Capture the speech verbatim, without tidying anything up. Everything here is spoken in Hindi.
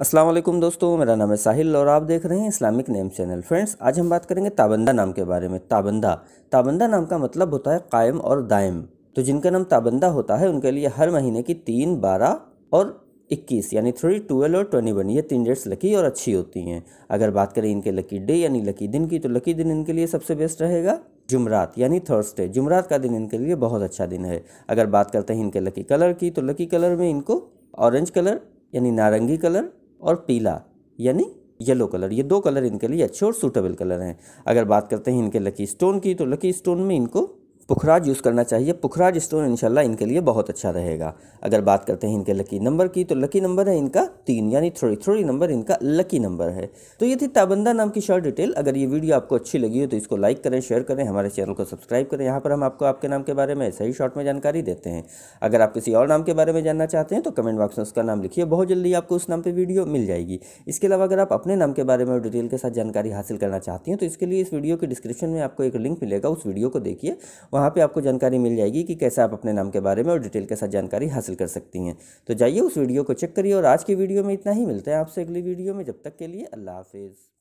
अस्सलाम वालेकुम दोस्तों, मेरा नाम है साहिल और आप देख रहे हैं इस्लामिक नेम चैनल। फ्रेंड्स, आज हम बात करेंगे ताबंदा नाम के बारे में। ताबंदा ताबंदा नाम का मतलब होता है कायम और दायम। तो जिनका नाम ताबंदा होता है उनके लिए हर महीने की तीन, बारह और इक्कीस यानी थ्री, ट्वेल्व और ट्वेंटी वन ये तीन डेट्स लकी और अच्छी होती हैं। अगर बात करें इनके लकी डे यानी लकी दिन की, तो लकी दिन इनके लिए सबसे बेस्ट रहेगा जुमरात यानी थर्सडे। जुमरात का दिन इनके लिए बहुत अच्छा दिन है। अगर बात करते हैं इनके लकी कलर की, तो लकी कलर में इनको ऑरेंज कलर यानी नारंगी कलर और पीला यानी येलो कलर, ये दो कलर इनके लिए अच्छे और सूटेबल कलर हैं। अगर बात करते हैं इनके लकी स्टोन की, तो लकी स्टोन में इनको पुखराज यूज़ करना चाहिए। पुखराज स्टोन इंशाल्लाह इनके लिए बहुत अच्छा रहेगा। अगर बात करते हैं इनके लकी नंबर की, तो लकी नंबर है इनका तीन यानी थ्री। थ्री नंबर इनका लकी नंबर है। तो ये थी ताबंदा नाम की शॉर्ट डिटेल। अगर ये वीडियो आपको अच्छी लगी हो तो इसको लाइक करें, शेयर करें, हमारे चैनल को सब्सक्राइब करें। यहाँ पर हम आपको आपके नाम के बारे में ऐसे ही शॉर्ट में जानकारी देते हैं। अगर आप किसी और नाम के बारे में जानना चाहते हैं तो कमेंट बॉक्स में उसका नाम लिखिए, बहुत जल्दी आपको उस नाम पर वीडियो मिल जाएगी। इसके अलावा अगर आप अपने नाम के बारे में डिटेल के साथ जानकारी हासिल करना चाहती हैं तो इसके लिए इस वीडियो के डिस्क्रिप्शन में आपको एक लिंक मिलेगा, उस वीडियो को देखिए। वहाँ पे आपको जानकारी मिल जाएगी कि कैसे आप अपने नाम के बारे में और डिटेल के साथ जानकारी हासिल कर सकती हैं। तो जाइए उस वीडियो को चेक करिए। और आज की वीडियो में इतना ही, मिलता है आपसे अगली वीडियो में। जब तक के लिए अल्लाह हाफिज़।